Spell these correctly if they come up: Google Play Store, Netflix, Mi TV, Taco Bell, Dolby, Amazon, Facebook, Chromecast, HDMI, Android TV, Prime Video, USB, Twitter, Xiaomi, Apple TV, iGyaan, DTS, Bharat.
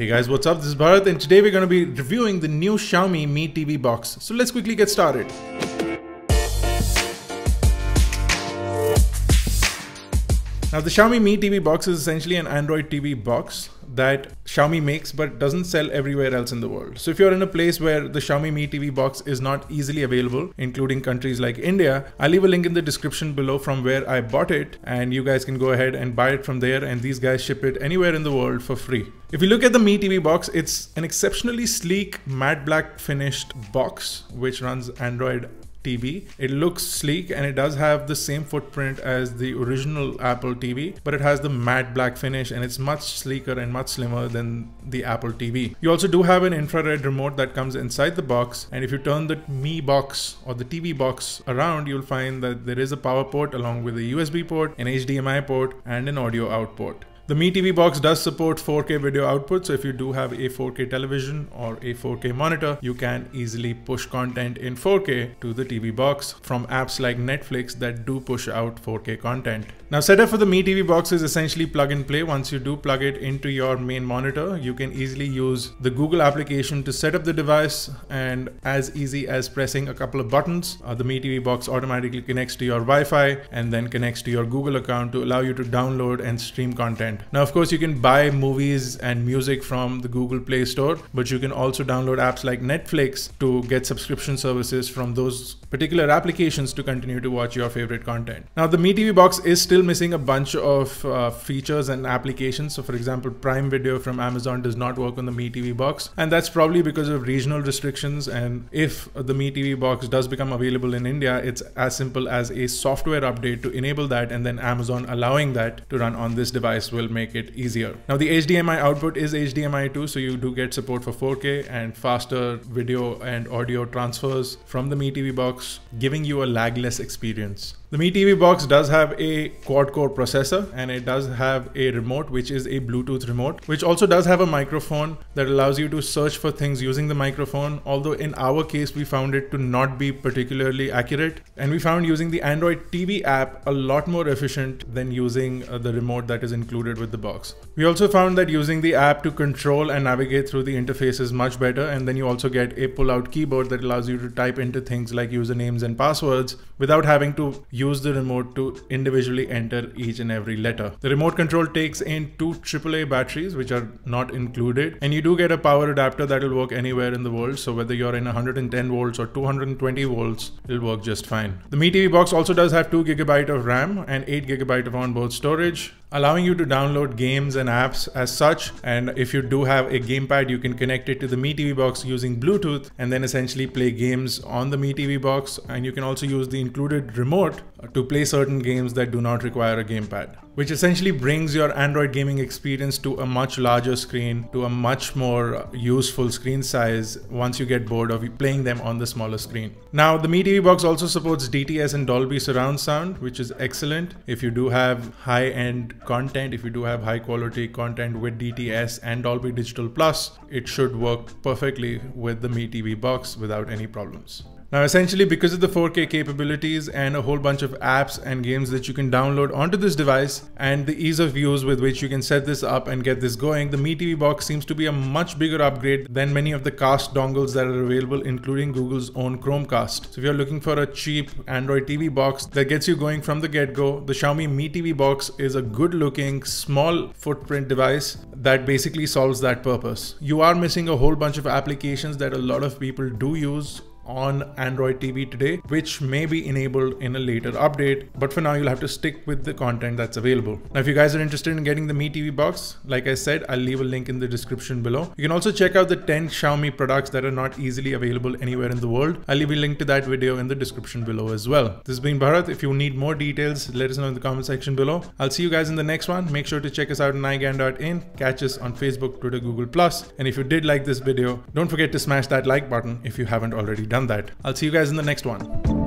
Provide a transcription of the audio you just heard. Hey guys, what's up? This is Bharat and today we're going to be reviewing the new Xiaomi Mi TV box. So let's quickly get started. Now the Xiaomi Mi TV box is essentially an Android TV box that Xiaomi makes but doesn't sell everywhere else in the world. So if you're in a place where the Xiaomi Mi TV box is not easily available, including countries like India, I'll leave a link in the description below from where I bought it and you guys can go ahead and buy it from there, and these guys ship it anywhere in the world for free. If you look at the Mi TV box, it's an exceptionally sleek matte black finished box which runs Android TV. It looks sleek and it does have the same footprint as the original Apple TV, but it has the matte black finish and it's much sleeker and much slimmer than the Apple TV. You also do have an infrared remote that comes inside the box, and if you turn the Mi box or the TV box around, you'll find that there is a power port along with a USB port, an HDMI port and an audio out port. The Mi TV box does support 4K video output, so if you do have a 4K television or a 4K monitor, you can easily push content in 4K to the TV box from apps like Netflix that do push out 4K content. Now, setup for the Mi TV box is essentially plug and play. Once you do plug it into your main monitor, you can easily use the Google application to set up the device, and as easy as pressing a couple of buttons, the Mi TV box automatically connects to your Wi-Fi and then connects to your Google account to allow you to download and stream content. Now, of course, you can buy movies and music from the Google Play Store, but you can also download apps like Netflix to get subscription services from those particular applications to continue to watch your favorite content. Now, the Mi TV box is still missing a bunch of features and applications. So, for example, Prime Video from Amazon does not work on the Mi TV box, and that's probably because of regional restrictions. And if the Mi TV box does become available in India, it's as simple as a software update to enable that, and then Amazon allowing that to run on this device will make it easier. Now the HDMI output is HDMI 2, so you do get support for 4K and faster video and audio transfers from the Mi TV box, giving you a lagless experience. The Mi TV box does have a quad-core processor, and it does have a remote which is a Bluetooth remote, which also does have a microphone that allows you to search for things using the microphone, although in our case we found it to not be particularly accurate, and we found using the Android TV app a lot more efficient than using the remote that is included with the box. We also found that using the app to control and navigate through the interface is much better, and then you also get a pull-out keyboard that allows you to type into things like usernames and passwords without having to use the remote to individually enter each and every letter. The remote control takes in two AAA batteries which are not included, and you do get a power adapter that will work anywhere in the world, so whether you're in 110 volts or 220 volts it'll work just fine. The Mi TV box also does have 2GB of RAM and 8GB of onboard storage, allowing you to download games and apps as such, and if you do have a gamepad you can connect it to the Mi TV box using Bluetooth and then essentially play games on the Mi TV box, and you can also use the included remote to play certain games that do not require a gamepad, which essentially brings your Android gaming experience to a much larger screen, to a much more useful screen size once you get bored of playing them on the smaller screen. Now the Mi TV box also supports DTS and Dolby surround sound, which is excellent if you do have high-end content. If you do have high quality content with DTS and Dolby Digital Plus, it should work perfectly with the Mi TV box without any problems. Now essentially, because of the 4K capabilities and a whole bunch of apps and games that you can download onto this device and the ease of use with which you can set this up and get this going, the Mi TV box seems to be a much bigger upgrade than many of the cast dongles that are available, including Google's own Chromecast. So if you're looking for a cheap Android TV box that gets you going from the get-go, the Xiaomi Mi TV box is a good looking small footprint device that basically solves that purpose. You are missing a whole bunch of applications that a lot of people do use on Android TV today, which may be enabled in a later update, but for now you'll have to stick with the content that's available. Now if you guys are interested in getting the Mi TV box, like I said, I'll leave a link in the description below. You can also check out the 10 Xiaomi products that are not easily available anywhere in the world. I'll leave a link to that video in the description below as well. This has been Bharat. If you need more details, let us know in the comment section below. I'll see you guys in the next one. Make sure to check us out on iGyaan.in, catch us on Facebook, Twitter, Google+, and if you did like this video, don't forget to smash that like button if you haven't already done that. I'll see you guys in the next one.